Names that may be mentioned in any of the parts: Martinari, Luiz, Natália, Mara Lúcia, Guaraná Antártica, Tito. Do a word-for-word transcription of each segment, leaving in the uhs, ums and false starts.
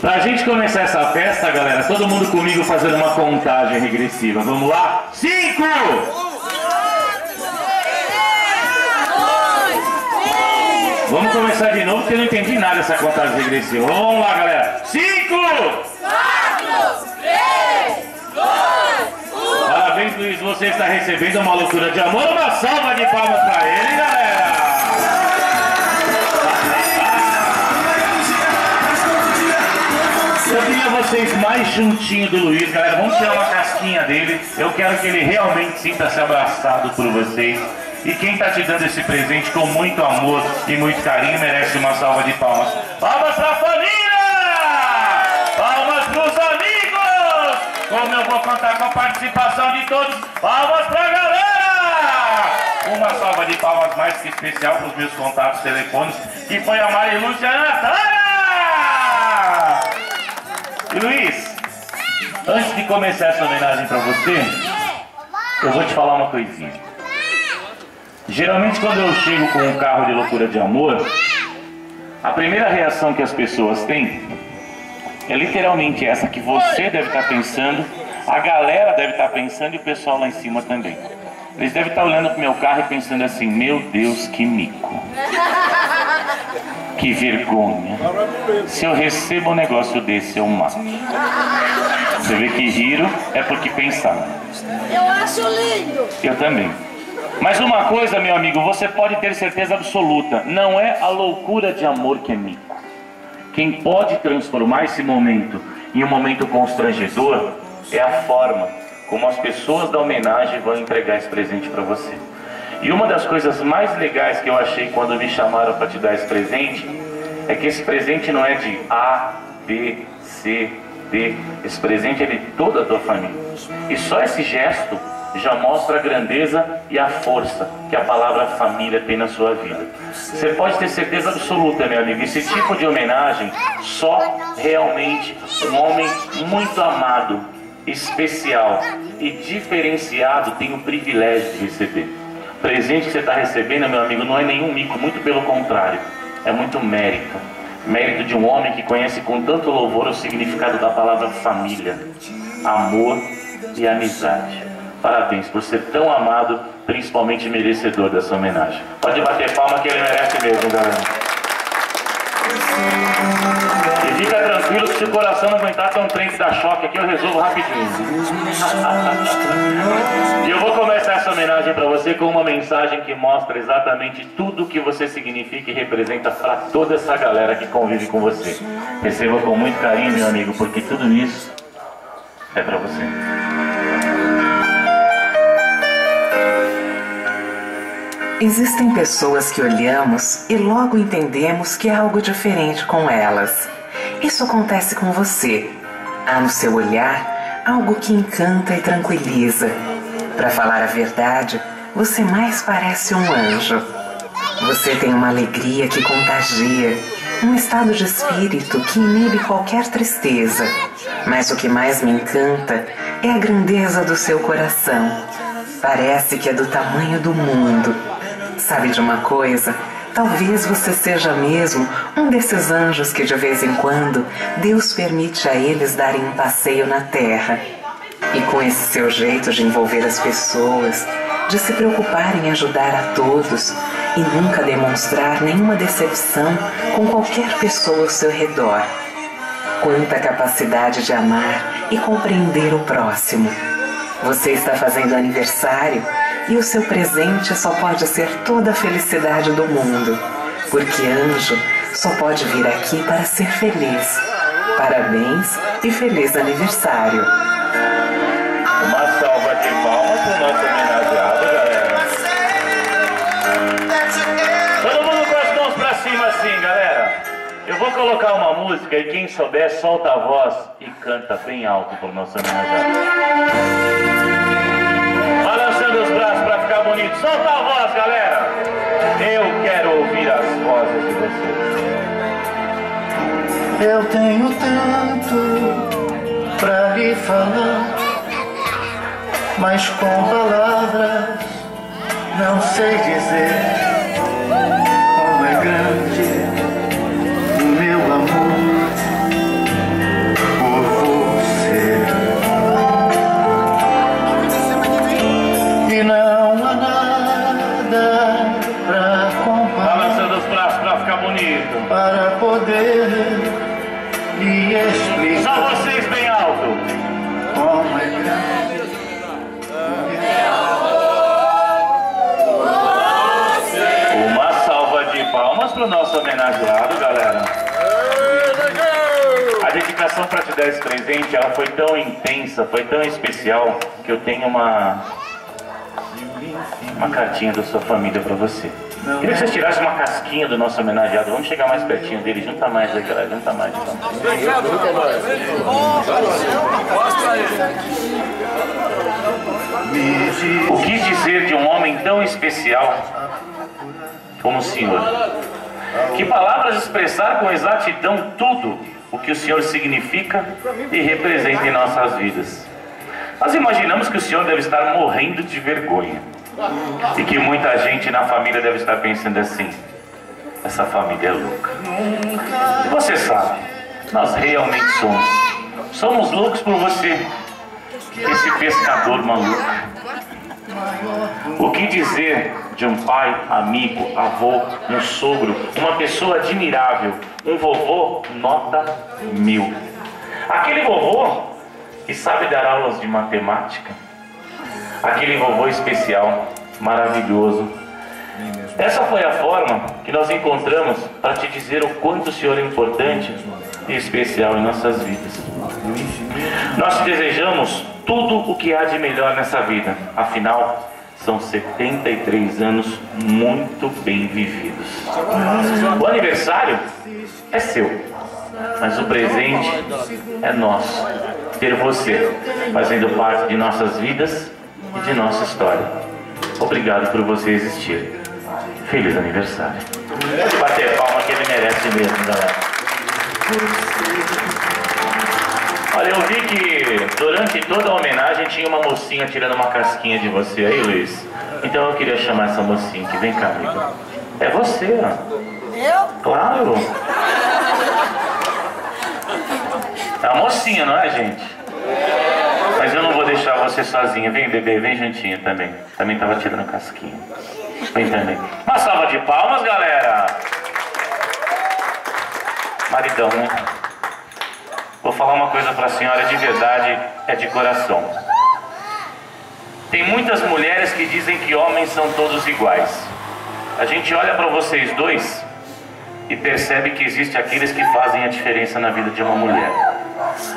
Pra gente começar essa festa, galera, todo mundo comigo fazendo uma contagem regressiva. Vamos lá? Cinco! Vamos começar de novo, porque eu não entendi nada dessa contagem regressiva. Vamos lá, galera. Cinco! Quatro! Três! Dois! Um! Parabéns, Luiz. Você está recebendo uma loucura de amor. Uma salva de palmas pra ele, galera. Eu queria vocês mais juntinho do Luiz, galera. Vamos tirar uma casquinha dele. Eu quero que ele realmente sinta-se abraçado por vocês. E quem está te dando esse presente com muito amor e muito carinho merece uma salva de palmas. Palmas para a família! Palmas para os amigos! Como eu vou contar com a participação de todos, palmas para a galera! Uma salva de palmas mais que especial para os meus contatos telefônicos, que foi a Mara Lúcia e a Natália! E Luiz, antes de começar essa homenagem para você, eu vou te falar uma coisinha. Geralmente quando eu chego com um carro de loucura de amor, a primeira reação que as pessoas têm é literalmente essa que você deve estar pensando, a galera deve estar pensando e o pessoal lá em cima também. Eles devem estar olhando pro meu carro e pensando assim, meu Deus, que mico. Que vergonha. Se eu recebo um negócio desse, eu mato. Você vê que giro é porque pensaram. Eu acho lindo. Eu também. Mas uma coisa, meu amigo, você pode ter certeza absoluta. Não é a loucura de amor que é mico. Quem pode transformar esse momento em um momento constrangedor é a forma como as pessoas da homenagem vão entregar esse presente para você. E uma das coisas mais legais que eu achei quando me chamaram para te dar esse presente é que esse presente não é de A, B, C, D. Esse presente é de toda a tua família. E só esse gesto já mostra a grandeza e a força que a palavra família tem na sua vida. Você pode ter certeza absoluta, meu amigo, esse tipo de homenagem só realmente um homem muito amado, especial e diferenciado tem o privilégio de receber. O presente que você está recebendo, meu amigo, não é nenhum mico, muito pelo contrário, é muito mérito. Mérito de um homem que conhece com tanto louvor o significado da palavra família, amor e amizade. Parabéns por ser tão amado, principalmente merecedor dessa homenagem. Pode bater palma que ele merece mesmo, galera. E fica tranquilo que se o coração não aguentar ter um trem que dá choque aqui, eu resolvo rapidinho. E eu vou começar essa homenagem para você com uma mensagem que mostra exatamente tudo o que você significa e representa para toda essa galera que convive com você. Receba com muito carinho, meu amigo, porque tudo isso é para você. Existem pessoas que olhamos e logo entendemos que há algo diferente com elas. Isso acontece com você. Há no seu olhar algo que encanta e tranquiliza. Para falar a verdade, você mais parece um anjo. Você tem uma alegria que contagia, um estado de espírito que inibe qualquer tristeza. Mas o que mais me encanta é a grandeza do seu coração. Parece que é do tamanho do mundo. Sabe de uma coisa? Talvez você seja mesmo um desses anjos que de vez em quando Deus permite a eles darem um passeio na Terra. E com esse seu jeito de envolver as pessoas, de se preocupar em ajudar a todos e nunca demonstrar nenhuma decepção com qualquer pessoa ao seu redor. Quanta capacidade de amar e compreender o próximo. Você está fazendo aniversário e o seu presente só pode ser toda a felicidade do mundo, porque anjo só pode vir aqui para ser feliz. Parabéns e feliz aniversário. Uma salva de palmas para o nosso homenageado, galera. Todo mundo com as mãos para cima assim, galera. Eu vou colocar uma música e quem souber solta a voz e canta bem alto para o nosso homenageado. Solta a voz, galera! Eu quero ouvir as vozes de vocês. Eu tenho tanto pra lhe falar, mas com palavras não sei dizer como é grande o meu amor. me explica. Só vocês bem alto. Como é grande o meu amor. Uma salva de palmas para o nosso homenageado, galera. A dedicação para te dar esse presente, ela foi tão intensa, foi tão especial, que eu tenho uma uma cartinha da sua família para você. Queria que vocês tirassem uma casquinha do nosso homenageado. Vamos chegar mais pertinho dele. Junta mais aí, galera. Junta mais. Então. O que dizer de um homem tão especial como o senhor? Que palavras expressar com exatidão tudo o que o senhor significa e representa em nossas vidas. Nós imaginamos que o senhor deve estar morrendo de vergonha. E que muita gente na família deve estar pensando assim: essa família é louca. E você sabe, nós realmente somos. Somos loucos por você, esse pescador maluco. O que dizer de um pai, amigo, avô, um sogro, uma pessoa admirável, um vovô nota mil. Aquele vovô que sabe dar aulas de matemática. Aquele vovô especial, maravilhoso. Essa foi a forma que nós encontramos para te dizer o quanto o senhor é importante e especial em nossas vidas. Nós te desejamos tudo o que há de melhor nessa vida. Afinal, são setenta e três anos muito bem vividos. O aniversário é seu, mas o presente é nosso. Ter você fazendo parte de nossas vidas e de nossa história. Obrigado por você existir. Feliz aniversário. Bater palma que ele merece mesmo, galera. Olha, eu vi que durante toda a homenagem tinha uma mocinha tirando uma casquinha de você aí, Luiz. Então eu queria chamar essa mocinha aqui. Vem cá, amiga. É você, ó. Eu? Claro. É a mocinha, não é, gente? Mas eu não vou deixar você sozinha. Vem, bebê, vem juntinha também. Também tava tirando casquinha. Vem também. Uma salva de palmas, galera. Maridão, né? Vou falar uma coisa pra senhora de verdade, é de coração. Tem muitas mulheres que dizem que homens são todos iguais. A gente olha pra vocês dois e percebe que existe aqueles que fazem a diferença na vida de uma mulher.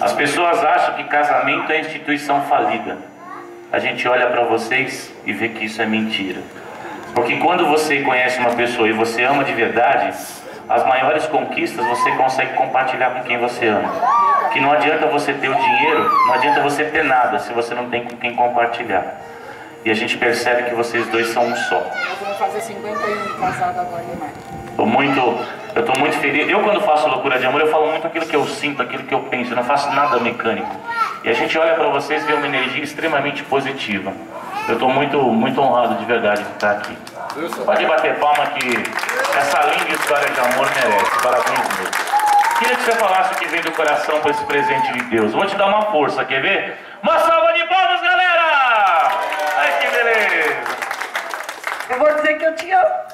As pessoas acham que casamento é instituição falida. A gente olha para vocês e vê que isso é mentira. Porque quando você conhece uma pessoa e você ama de verdade, as maiores conquistas você consegue compartilhar com quem você ama. Que não adianta você ter o dinheiro, não adianta você ter nada se você não tem com quem compartilhar. E a gente percebe que vocês dois são um só. Eu vou fazer cinquenta e um casado agora em maio. Tô muito, eu tô muito feliz. Eu, quando faço Loucura de Amor, eu falo muito aquilo que eu sinto, aquilo que eu penso. Eu não faço nada mecânico. E a gente olha para vocês e vê uma energia extremamente positiva. Eu tô muito, muito honrado de verdade de estar aqui. Pode bater palma que essa linda história de amor merece. Parabéns, Deus. Queria que você falasse o que vem do coração para esse presente de Deus. Vou te dar uma força, quer ver? Uma salva de palmas, galera! Ai, que beleza! Eu vou dizer que eu te amo.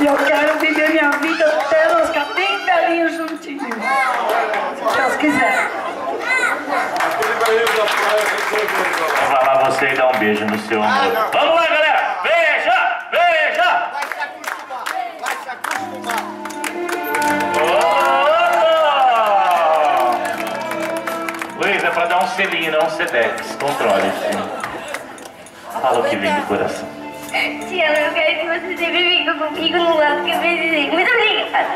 E eu quero viver minha vida até nós ficar bem velhinhos juntinhos, se Deus quiser. Vai lá você e dá um beijo no seu amor. Vamos lá, galera! Beija! Beija! Vai se acostumar! Vai se acostumar! Oh! Luiz, é pra dar um selinho, não um sedex. Controle-se. Fala o que vem do coração. Tia, eu quero que você sempre fique comigo no lado que eu precisei. Muito obrigada.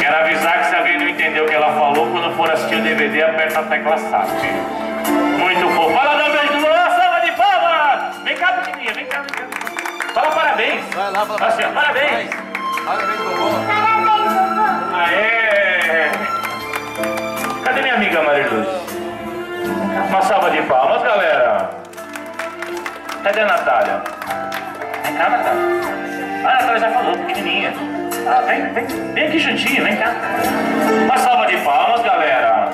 Quero avisar que se alguém não entendeu o que ela falou, quando for assistir o D V D, aperta a tecla S A P. Muito fofo. Fala, dá um beijo no coração, salva de palmas. Vem cá, pequenininha, vem cá. Fala parabéns. Vai lá, fala assim, parabéns. Parabéns, vovô. Parabéns, vovô. Aê. Cadê minha amiga Mara Lúcia? Uma salva de palmas, galera. Cadê a Natália? Vem cá, Natália. Ah, a Natália já falou, pequenininha. Ah, vem, vem, vem aqui juntinho, vem cá. Uma salva de palmas, galera.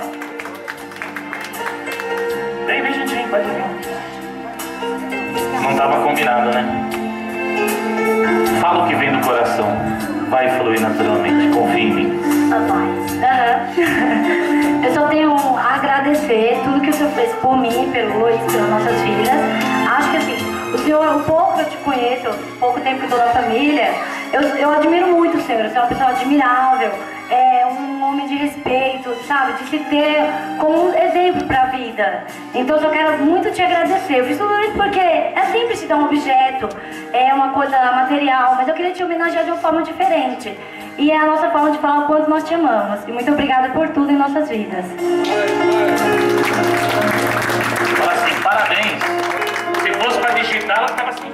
Vem, vem juntinho, pode vir. Não tava combinado, né? Fala o que vem do coração. vai fluir naturalmente, confia em mim. Ah, vai. Uhum. Eu só tenho a agradecer tudo que o senhor fez por mim, pelo Luiz, pelas nossas filhas. Acho que assim, o senhor, o pouco que eu te conheço, o pouco tempo que eu dou na família, eu, eu admiro muito o senhor, o senhor é uma pessoa admirável, é um homem de respeito, sabe? De se ter como um exemplo pra vida. Então eu só quero muito te agradecer. Eu fiz tudo isso porque é simples te dar um objeto, é uma coisa material, mas eu queria te homenagear de uma forma diferente. E é a nossa forma de falar o quanto nós te amamos. E muito obrigada por tudo em nossas vidas. Fala assim, parabéns. Se fosse pra digitar, ela ficava assim.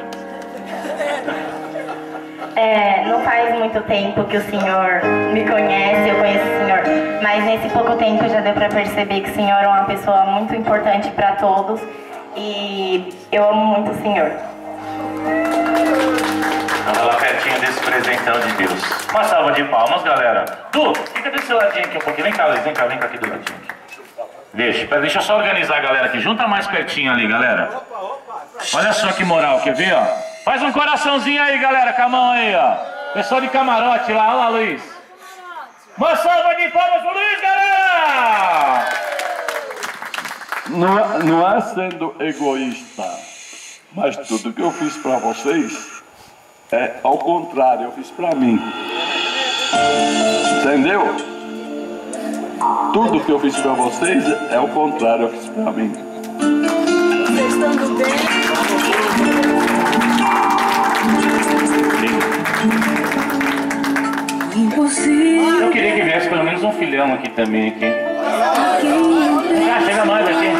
É, não faz muito tempo que o senhor me conhece, eu conheço o senhor, mas nesse pouco tempo já deu pra perceber que o senhor é uma pessoa muito importante pra todos e eu amo muito o senhor. Anda lá pertinho desse presentão de Deus. Uma salva de palmas, galera. Du, fica desse ladinho aqui um pouquinho. Vem cá, Luiz, vem cá, vem cá aqui do ladinho. Deixa, pera, deixa eu só organizar a galera aqui. Junta mais pertinho ali, galera. Olha só que moral, quer ver, ó? Faz um coraçãozinho aí, galera, com a mão aí, ó. Pessoal de camarote lá, olha lá, Luiz. Uma salva de palmas pro Luiz, galera! Não, não é sendo egoísta, mas tudo que eu fiz pra vocês é ao contrário, eu fiz pra mim. Entendeu? Tudo que eu fiz pra vocês é ao contrário, eu fiz pra mim. Vocês estão no tempo. Eu queria que viesse pelo menos um filhão aqui também. Aqui. Ah, chega mais aqui.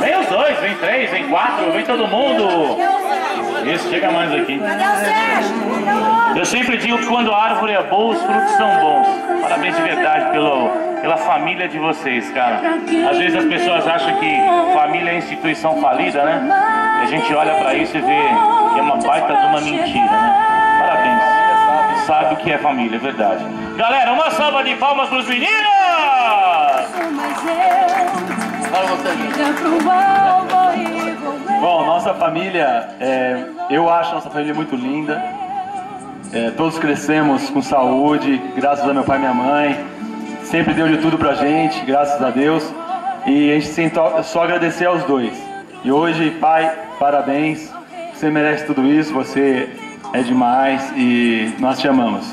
Vem os dois, vem três, vem quatro, vem todo mundo. Isso, chega mais aqui. Eu sempre digo que quando a árvore é boa, os frutos são bons. Parabéns de verdade pelo, pela família de vocês, cara. Às vezes as pessoas acham que família é instituição falida, né? E a gente olha pra isso e vê que é uma baita de uma mentira, né? Sabe o que é família, é verdade. Galera, uma salva de palmas pros meninos! Bom, nossa família, é, eu acho nossa família muito linda. É, todos crescemos com saúde, graças a meu pai e minha mãe. Sempre deu de tudo pra gente, graças a Deus. E a gente tem só agradecer aos dois. E hoje, pai, parabéns. Você merece tudo isso, você... é demais e nós te amamos.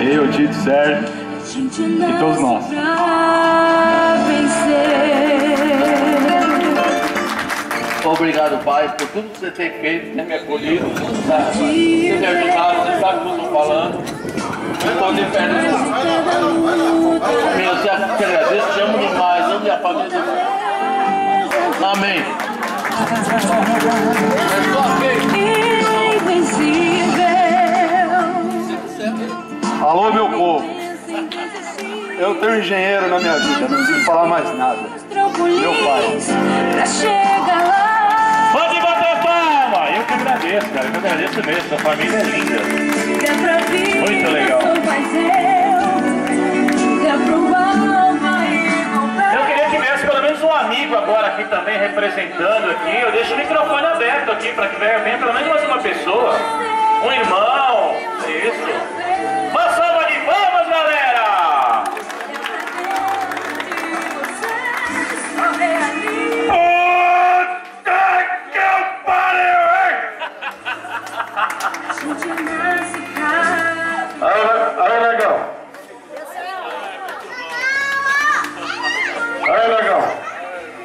Eu, Tito, Sérgio e todos nós. Obrigado, Pai, por tudo que você tem feito, ter me acolhido, ter me ajudado, você sabe o que eu estou falando. Eu estou de pé. Meu, eu te agradeço, te amo demais, amo minha família. Amém. Alô, meu povo, eu tenho um engenheiro na minha vida, não preciso falar mais nada, meu pai. Pode bater palma, eu que agradeço, cara, eu que agradeço mesmo, sua família é linda, muito legal. Eu queria que viesse pelo menos um amigo agora aqui também, representando aqui, eu deixo o microfone aberto aqui para que venha pelo menos mais uma pessoa, um irmão, isso.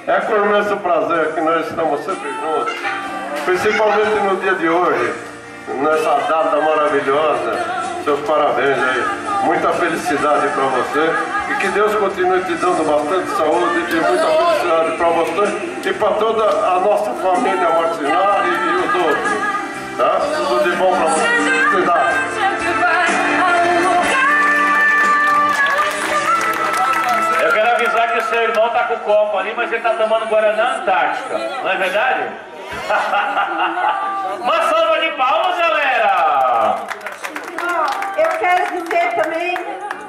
É com imenso prazer que nós estamos sempre juntos, principalmente no dia de hoje, nessa data maravilhosa. Seus parabéns aí, muita felicidade para você e que Deus continue te dando bastante saúde e muita felicidade para você e para toda a nossa família Martinari e os outros, tá? Tudo de bom para você, cuidado. Seu irmão tá com o copo ali, mas ele tá tomando Guaraná Antártica, não é verdade? Uma salva de palmas, galera! Eu quero dizer também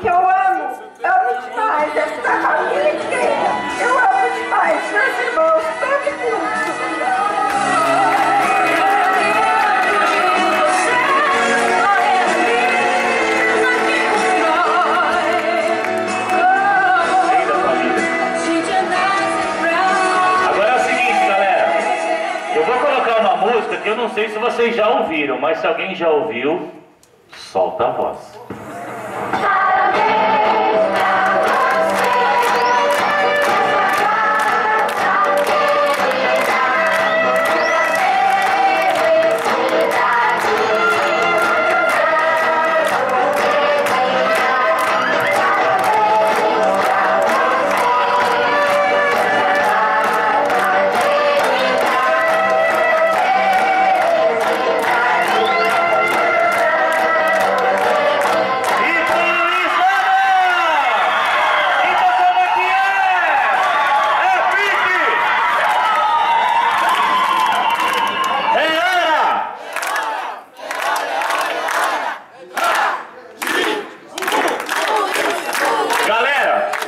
que eu amo, amo demais essa família inteira. Eu amo demais meus irmãos, todo mundo. vocês já ouviram, mas se alguém já ouviu, solta a voz.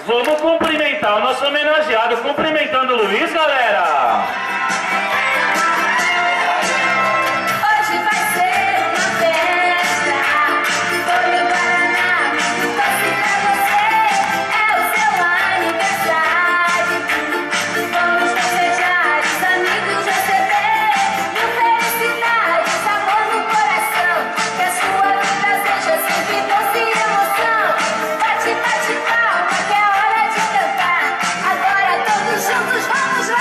Vamos cumprimentar o nosso homenageado, cumprimentando o Luiz, galera! Hoje vai ser uma festa, foi no Guaraná, torce pra você, é o seu aniversário. Vamos festejar, os amigos receber, mil felicidades, amor no coração, que a sua vida seja sempre doce e emoção. Bate, bate, palma, que é hora. Juntos, vamos lá!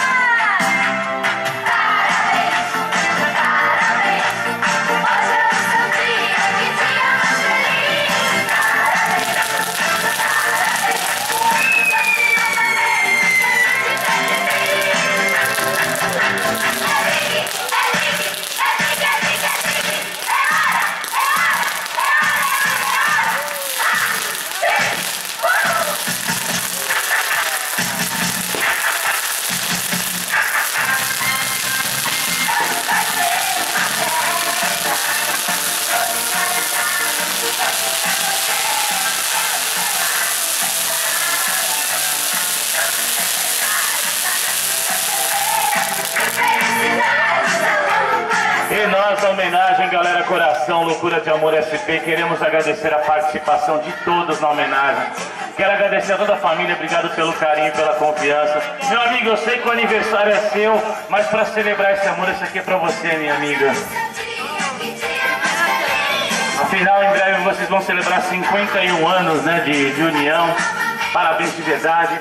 Homenagem, galera, coração, Loucura de Amor S P, queremos agradecer a participação de todos na homenagem. Quero agradecer a toda a família, obrigado pelo carinho, pela confiança. Meu amigo, eu sei que o aniversário é seu, mas para celebrar esse amor, isso aqui é para você, minha amiga. Afinal, em breve vocês vão celebrar cinquenta e um anos, né, de, de união. Parabéns de verdade.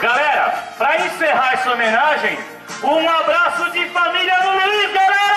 Galera, para encerrar essa homenagem, um abraço de família no Luiz, galera!